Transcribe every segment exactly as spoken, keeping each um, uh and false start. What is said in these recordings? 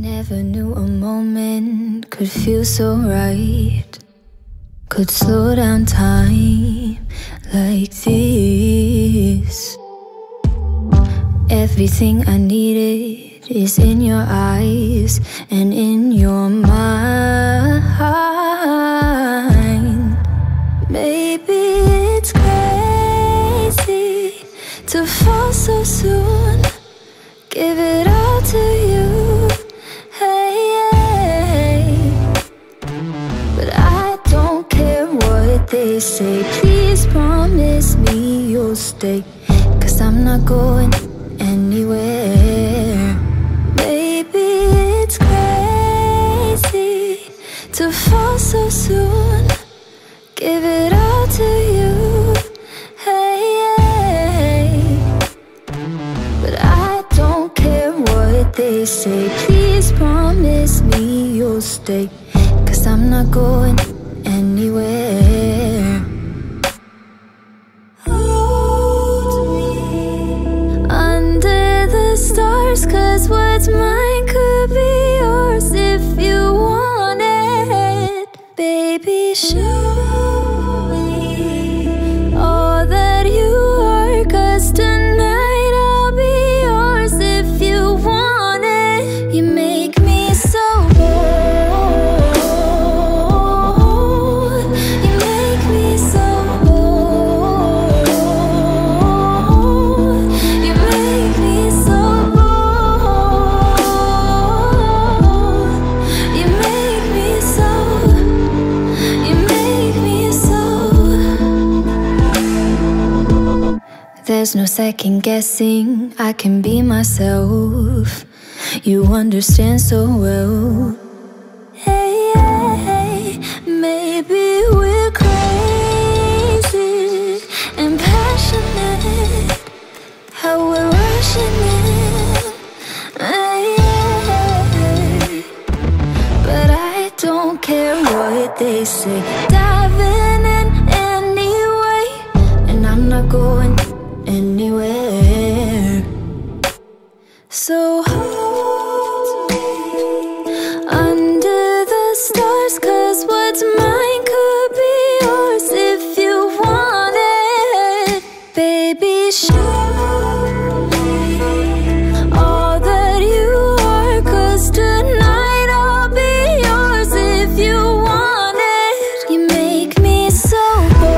Never knew a moment could feel so right, could slow down time like this. Everything I needed is in your eyes and in your mind. Maybe it's crazy to fall so soon, give it all to you. They say, please promise me you'll stay, 'cause I'm not going anywhere. Maybe it's crazy to fall so soon, give it all to you, hey, hey. But I don't care what they say, please promise me you'll stay, 'cause I'm not going anywhere. Hold me under the stars, 'cause what's mine could be yours if you want it. Baby, show me all that you are, 'cause tonight I'll be yours if you want it. You make me so bold. There's no second guessing, I can be myself. You understand so well. Hey, hey, hey. Maybe we're crazy and passionate, how we're rushing in. Hey, hey, hey. But I don't care what they say, diving in anyway, and I'm not going anywhere. So hold me under the stars, 'cause what's mine could be yours if you want it. Baby, show me all that you are, 'cause tonight I'll be yours if you want it. You make me so bold.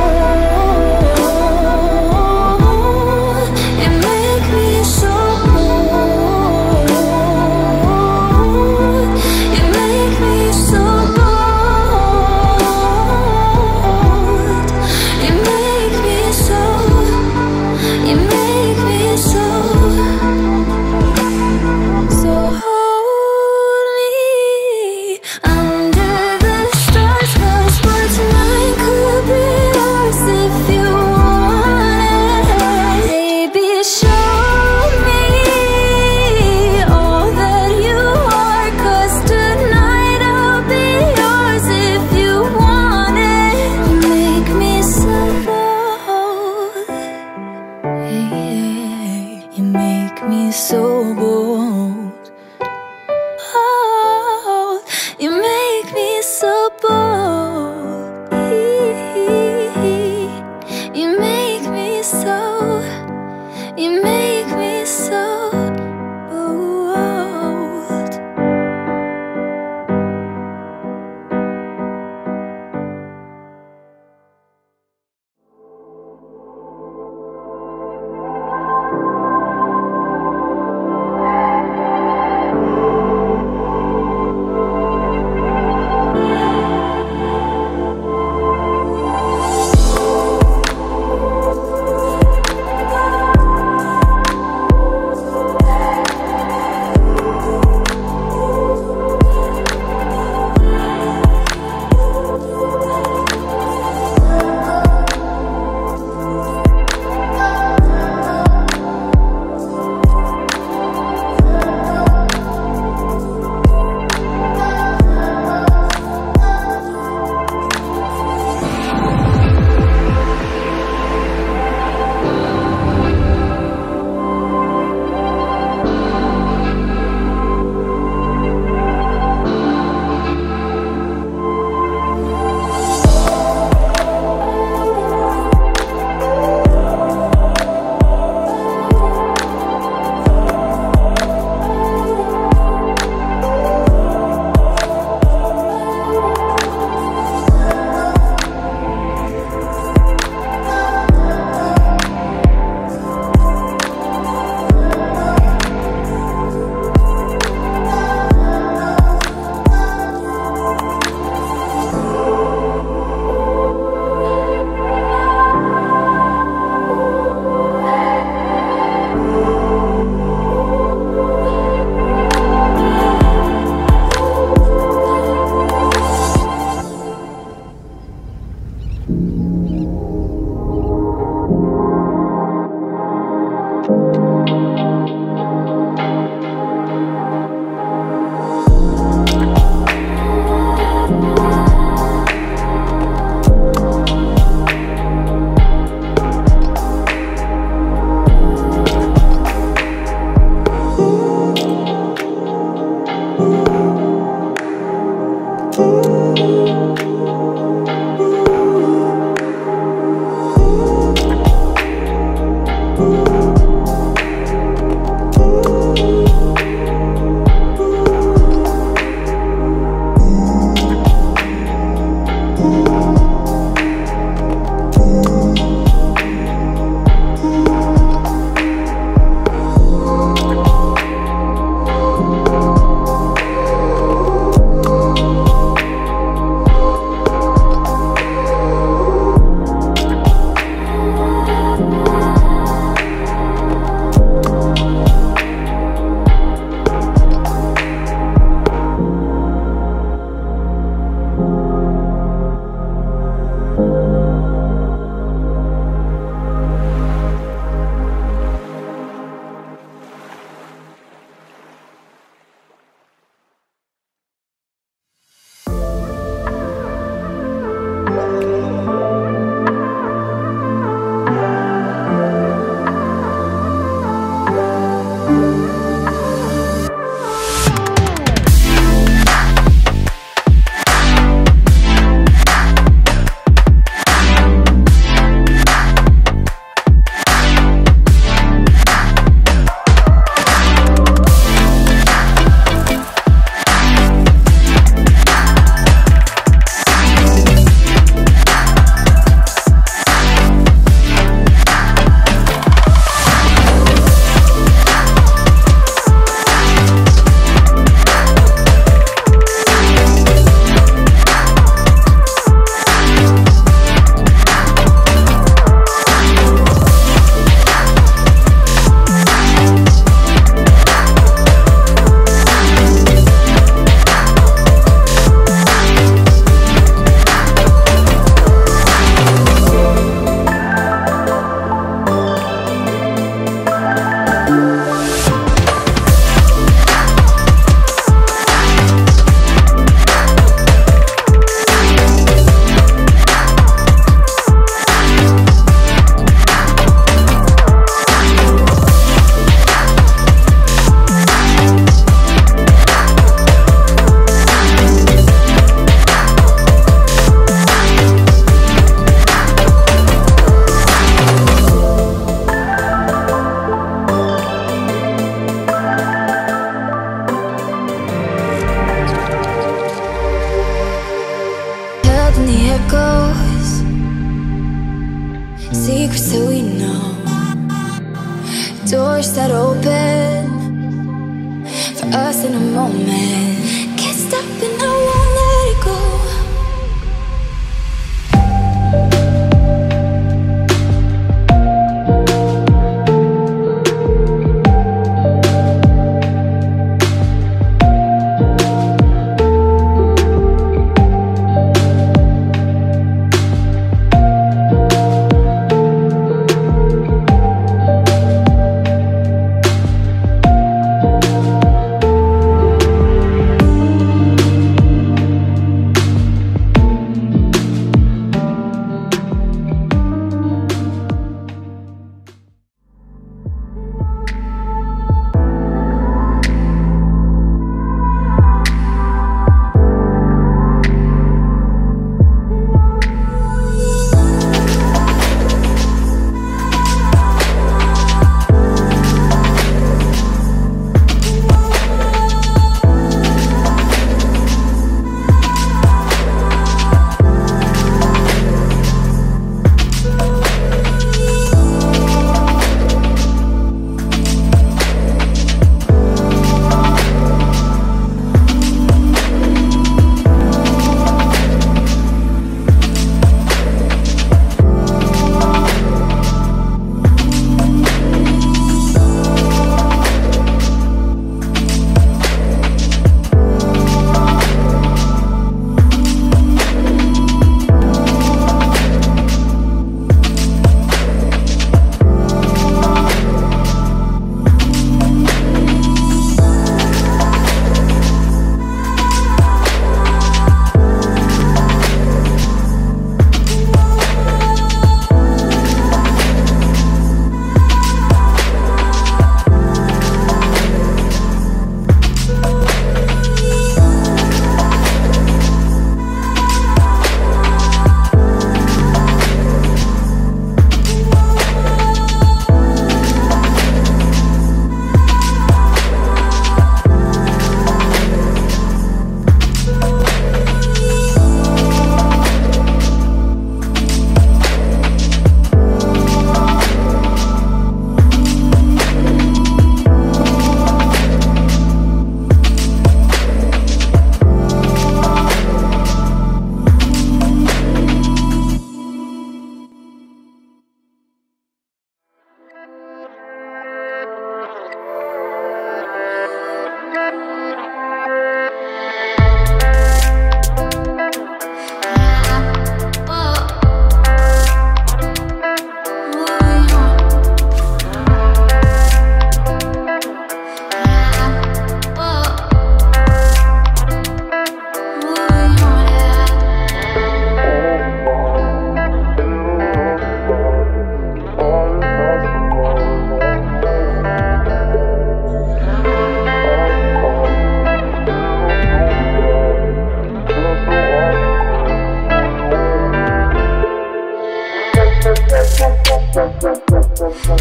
Thank you.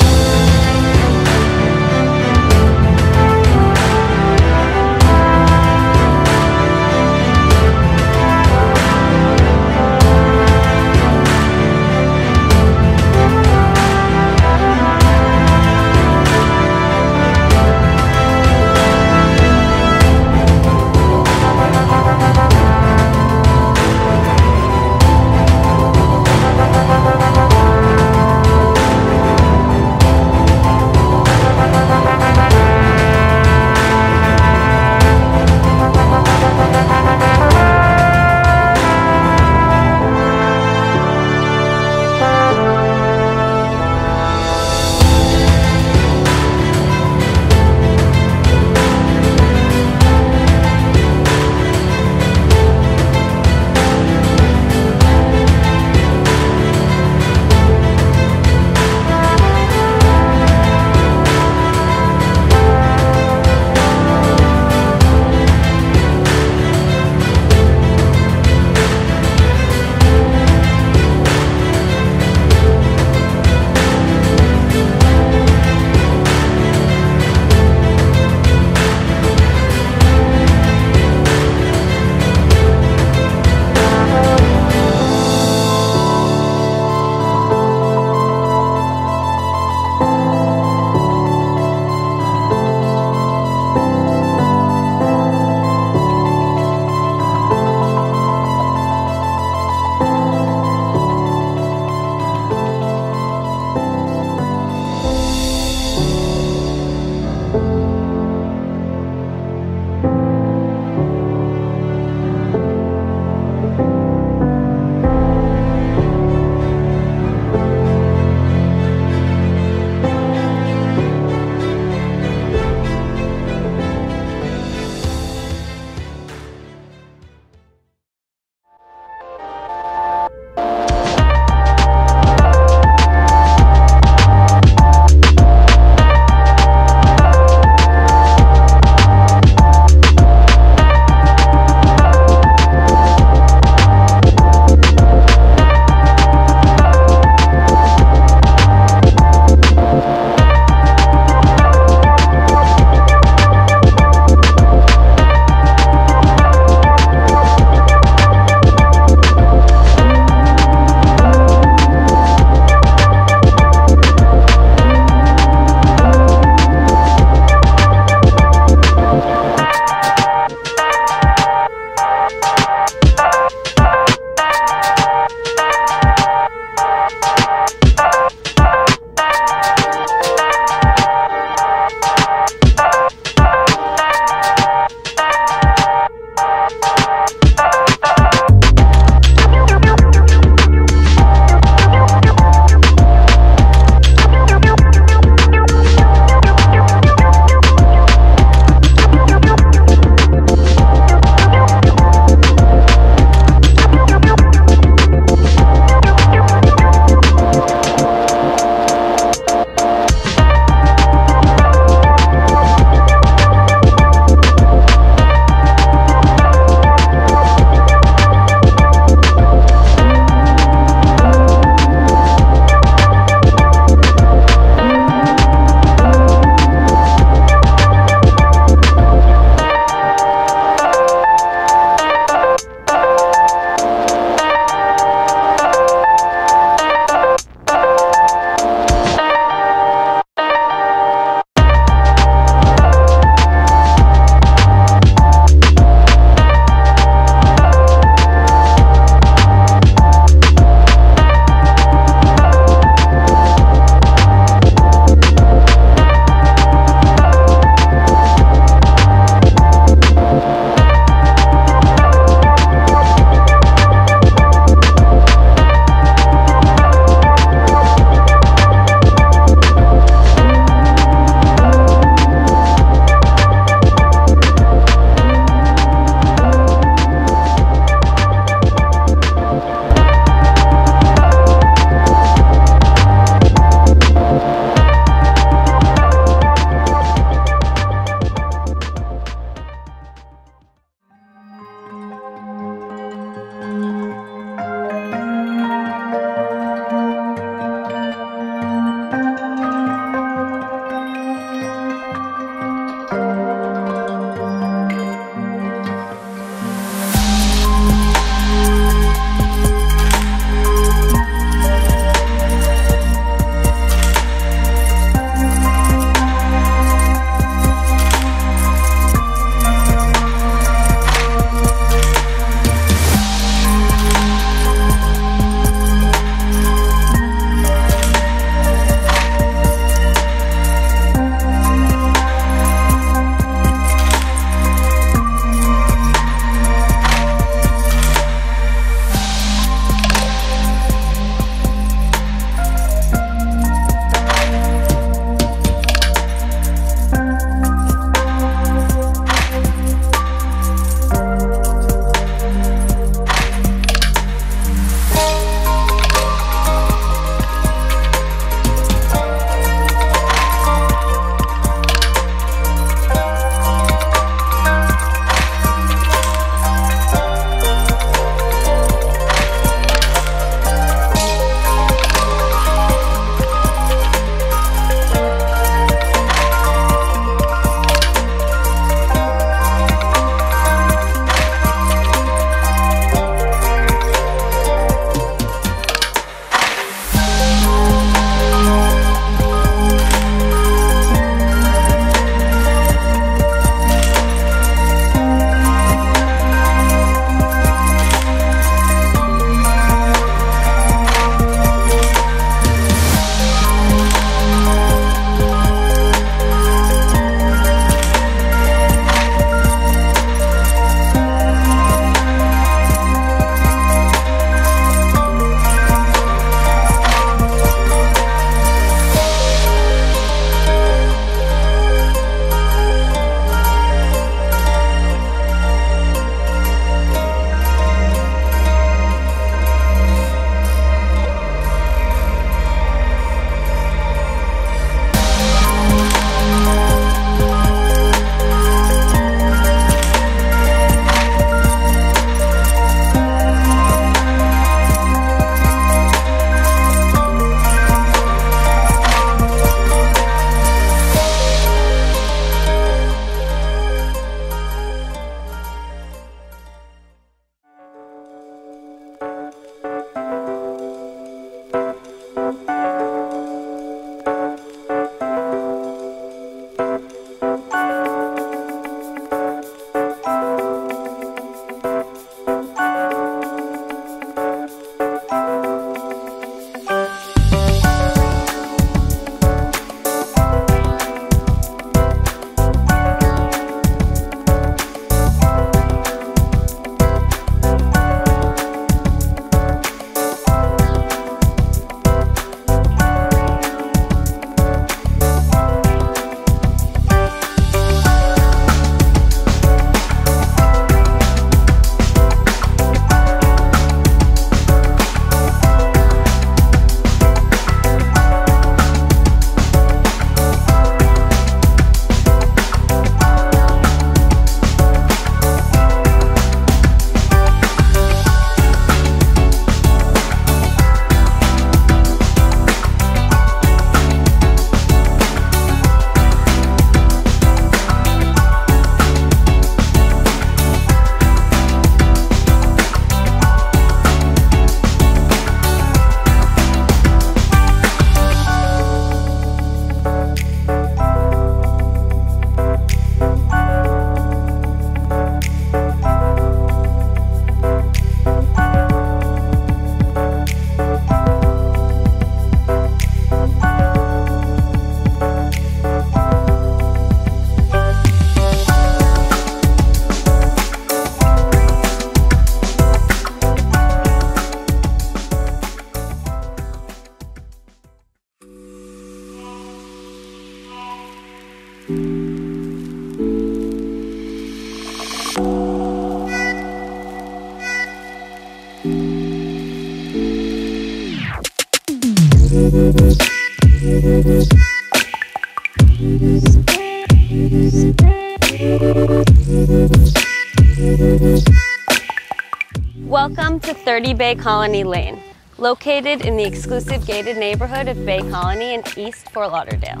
Welcome to thirty Bay Colony Lane, located in the exclusive gated neighborhood of Bay Colony in East Fort Lauderdale.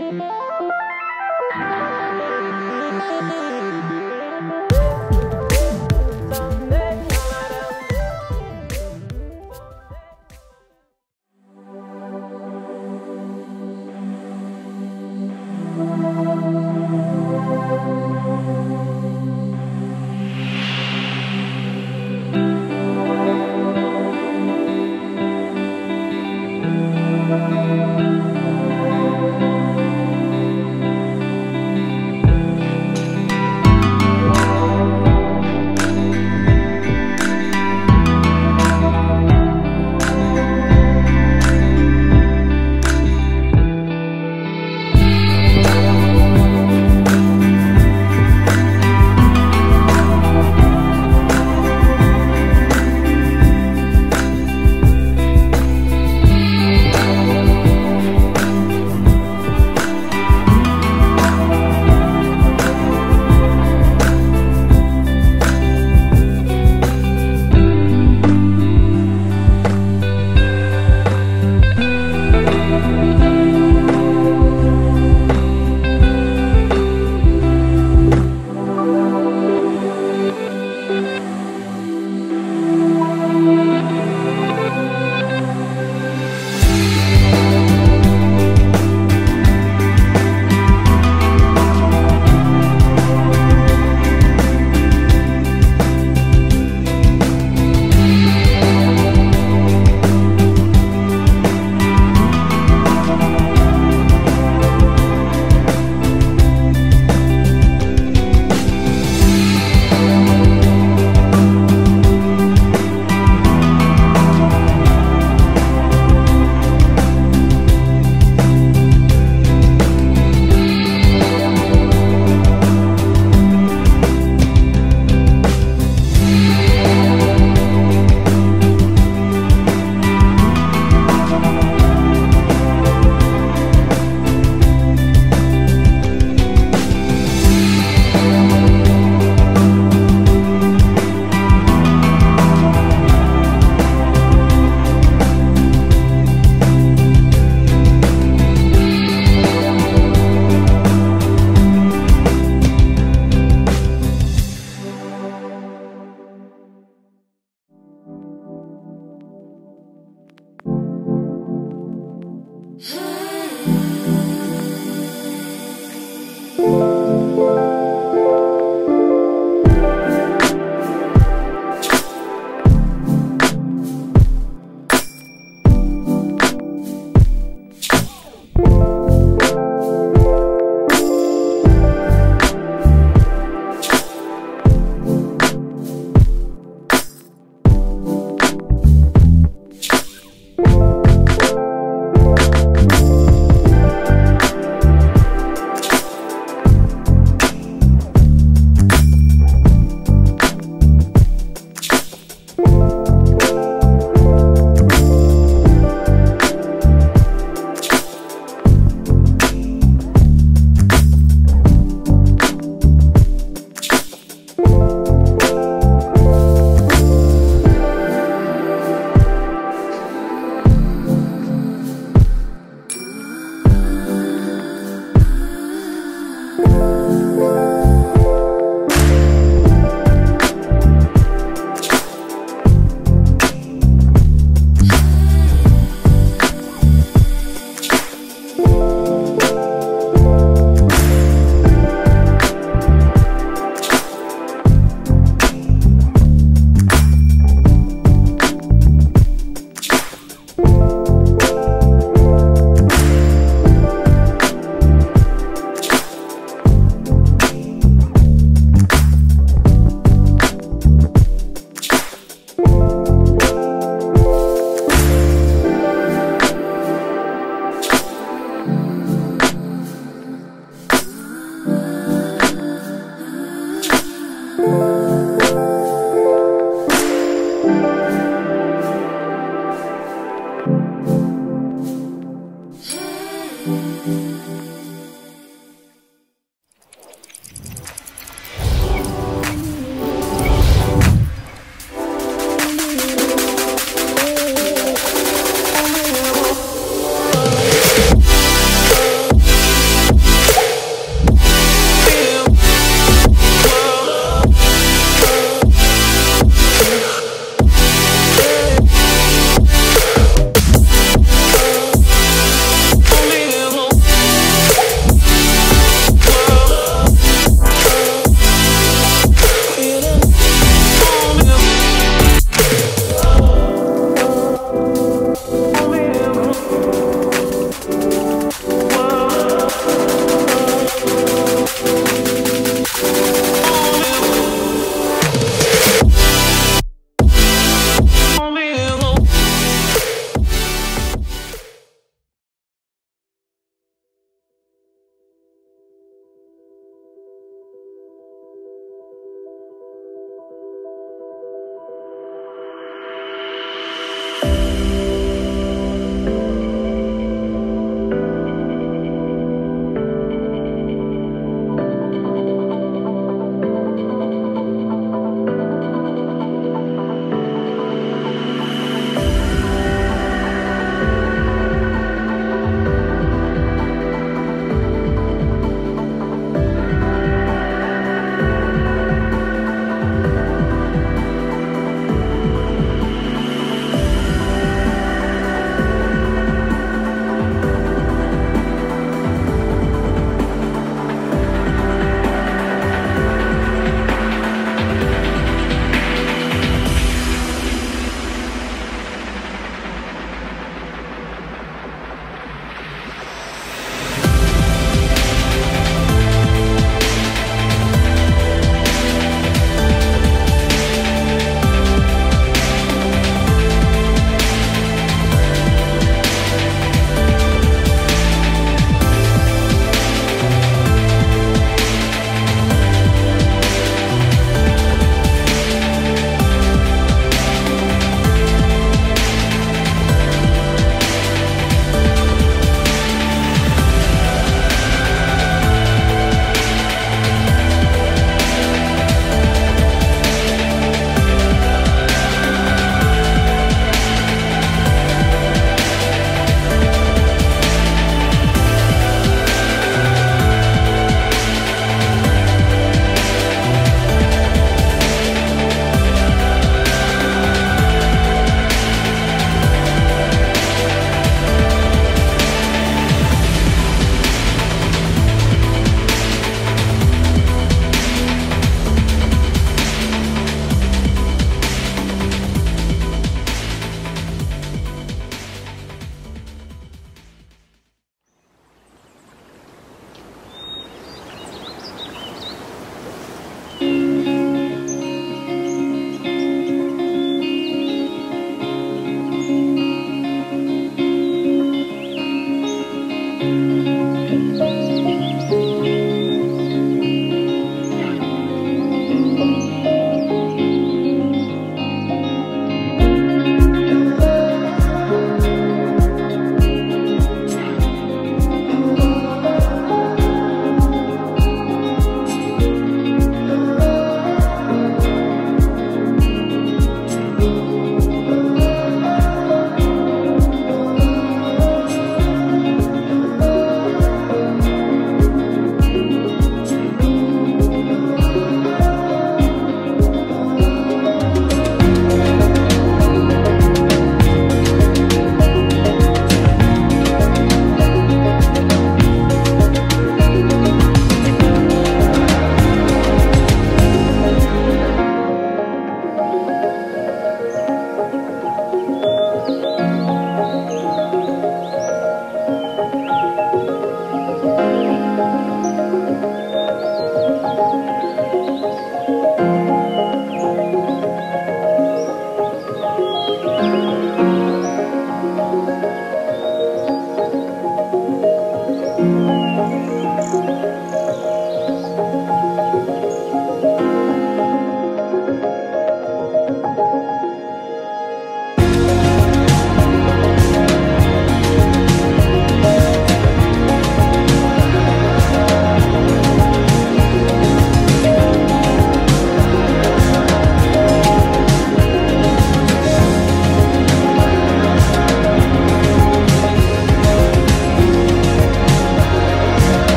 Thank you.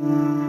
In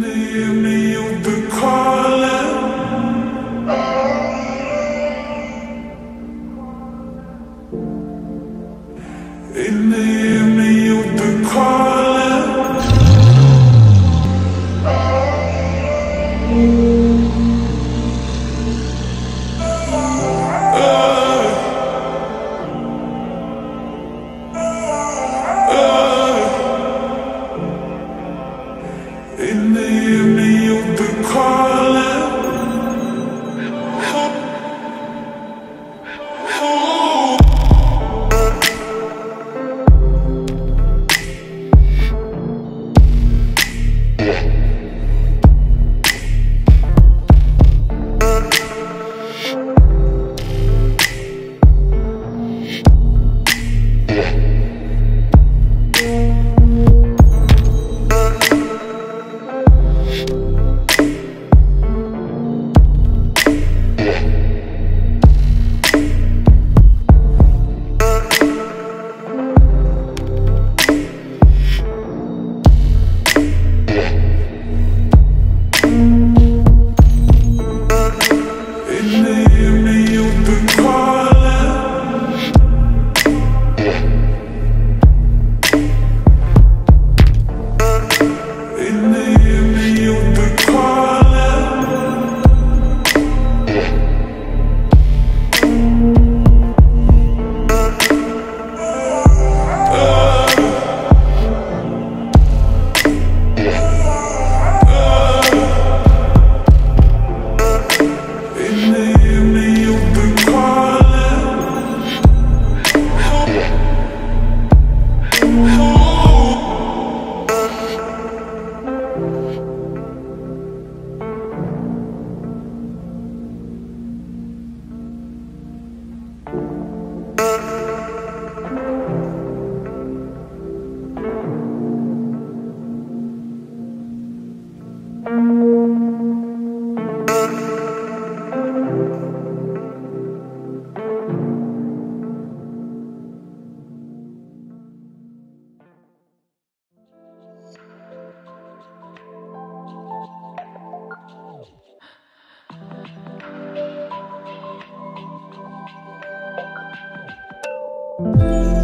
the evening you'll be calling, in the evening you'll be calling, uh, uh. In the evening you'll be calling. Oh,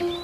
Music.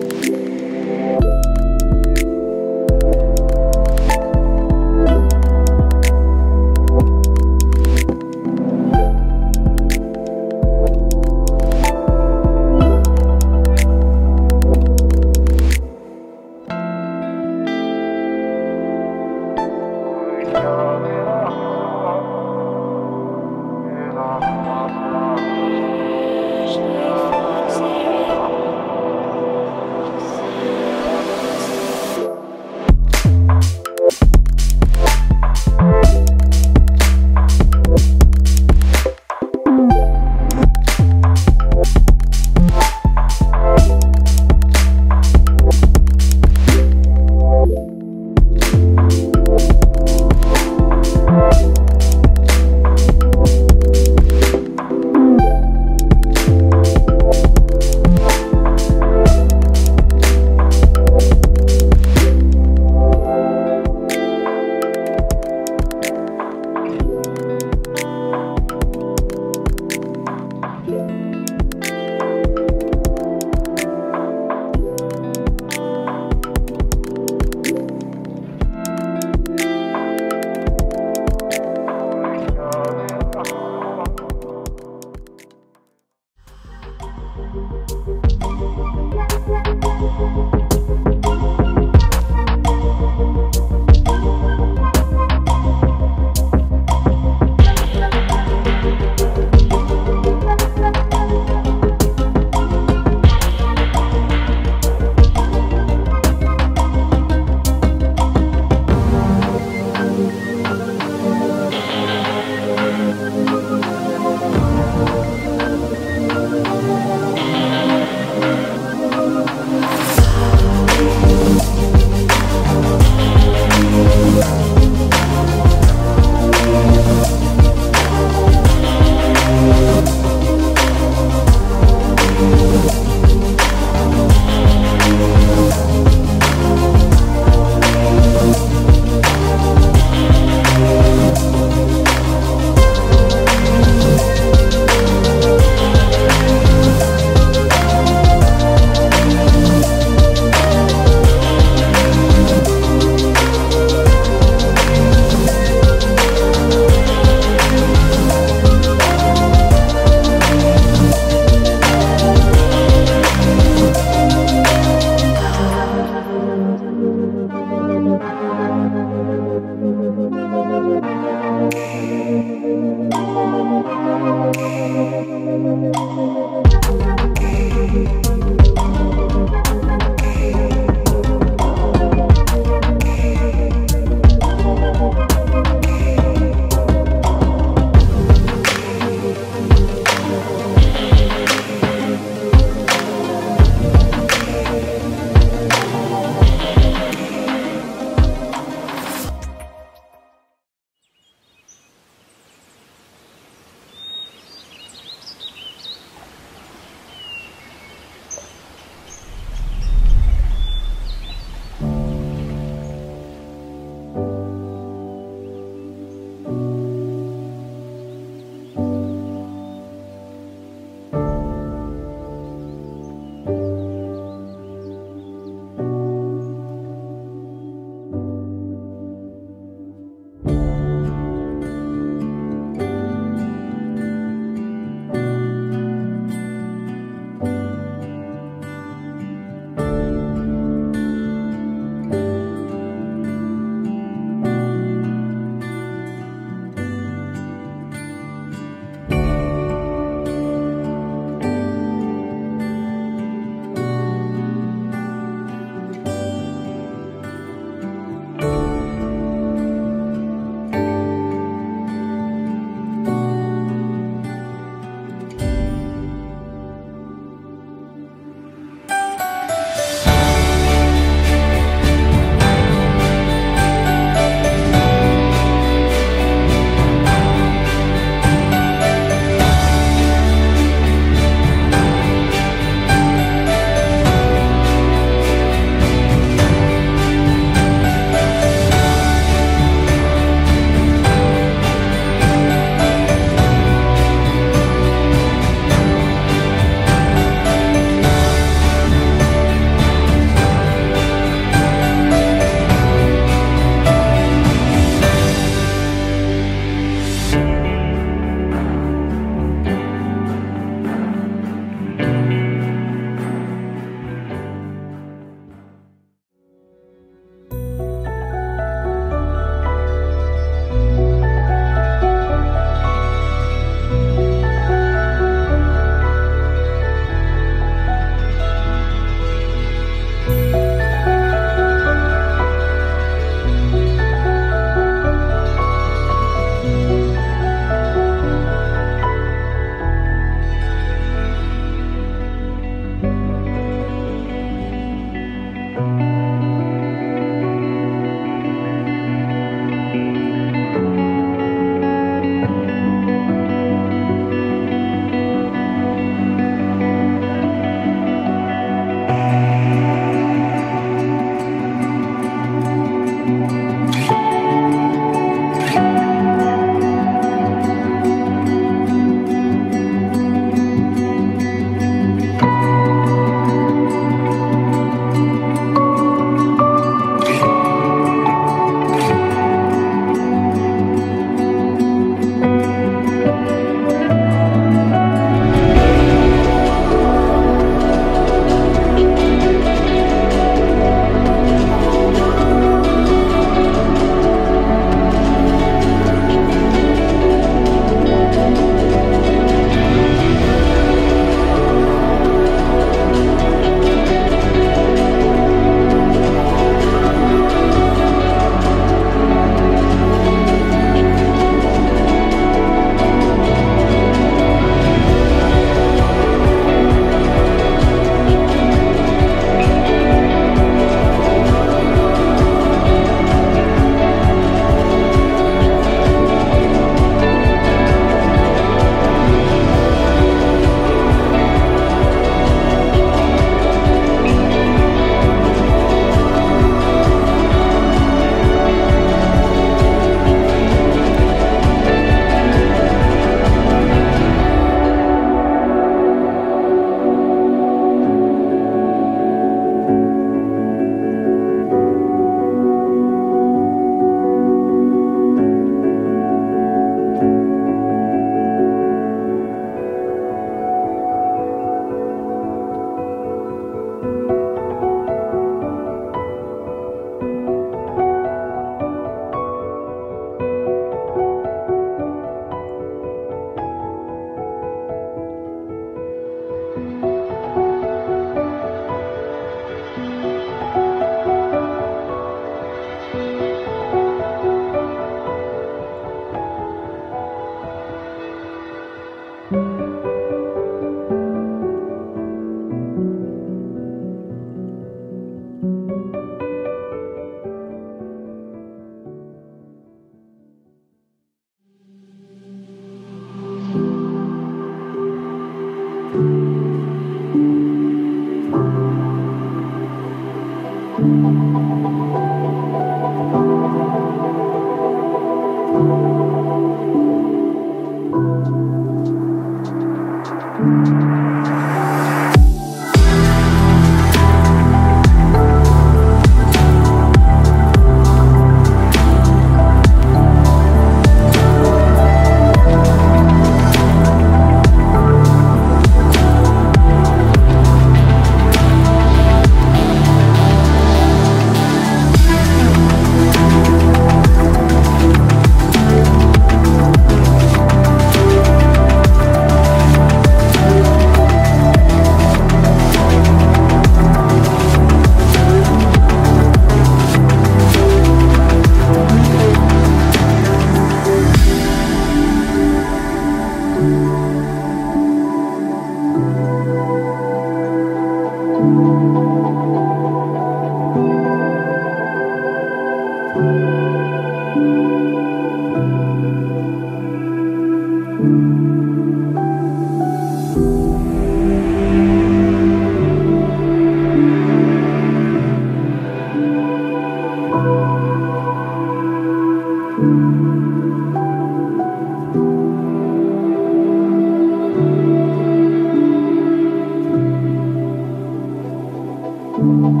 I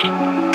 You.